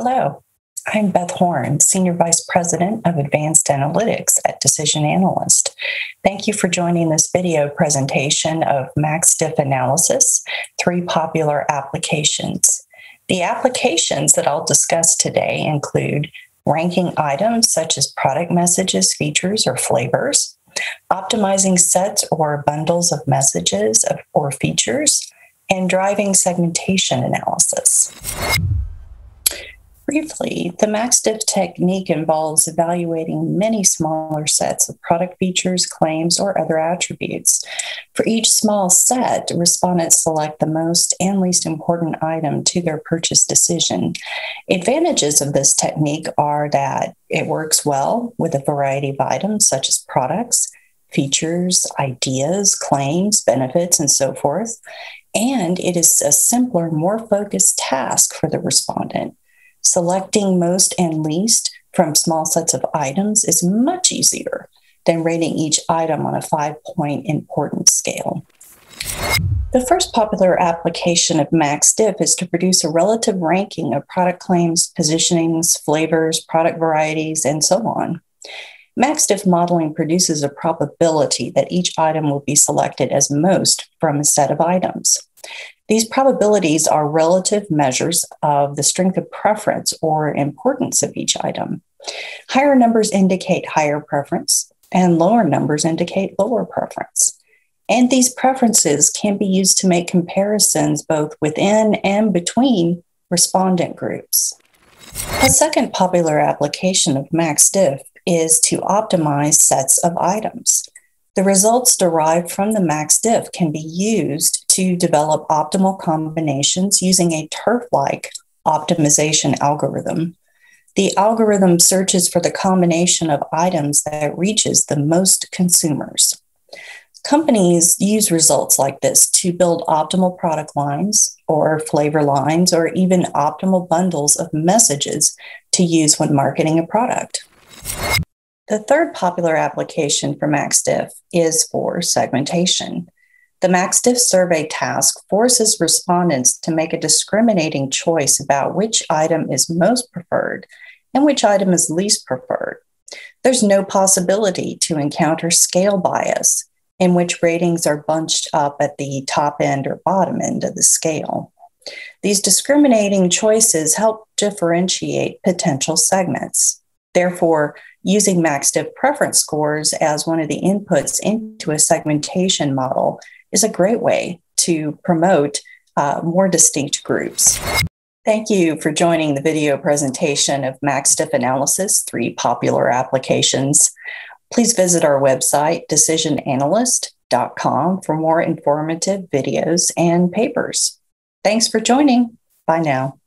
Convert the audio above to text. Hello, I'm Beth Horn, Senior Vice President of Advanced Analytics at Decision Analyst. Thank you for joining this video presentation of MaxDiff analysis, 3 popular applications. The applications that I'll discuss today include ranking items such as product messages, features, or flavors, optimizing sets or bundles of messages or features, and driving segmentation analysis. Briefly, the MaxDiff technique involves evaluating many smaller sets of product features, claims, or other attributes. For each small set, respondents select the most and least important item to their purchase decision. Advantages of this technique are that it works well with a variety of items such as products, features, ideas, claims, benefits, and so forth, and it is a simpler, more focused task for the respondent. Selecting most and least from small sets of items is much easier than rating each item on a 5-point importance scale. The first popular application of MaxDiff is to produce a relative ranking of product claims, positionings, flavors, product varieties, and so on. MaxDiff modeling produces a probability that each item will be selected as most from a set of items. These probabilities are relative measures of the strength of preference or importance of each item. Higher numbers indicate higher preference, and lower numbers indicate lower preference. And these preferences can be used to make comparisons both within and between respondent groups. A second popular application of MaxDiff is to optimize sets of items. The results derived from the MaxDiff can be used to develop optimal combinations using a TERF-like optimization algorithm. The algorithm searches for the combination of items that reaches the most consumers. Companies use results like this to build optimal product lines or flavor lines or even optimal bundles of messages to use when marketing a product. The third popular application for MaxDiff is for segmentation. The MaxDiff survey task forces respondents to make a discriminating choice about which item is most preferred and which item is least preferred. There's no possibility to encounter scale bias, in which ratings are bunched up at the top end or bottom end of the scale. These discriminating choices help differentiate potential segments. Therefore, using MaxDiff preference scores as one of the inputs into a segmentation model is a great way to promote more distinct groups. Thank you for joining the video presentation of MaxDiff analysis, 3 popular applications. Please visit our website, decisionanalyst.com, for more informative videos and papers. Thanks for joining. Bye now.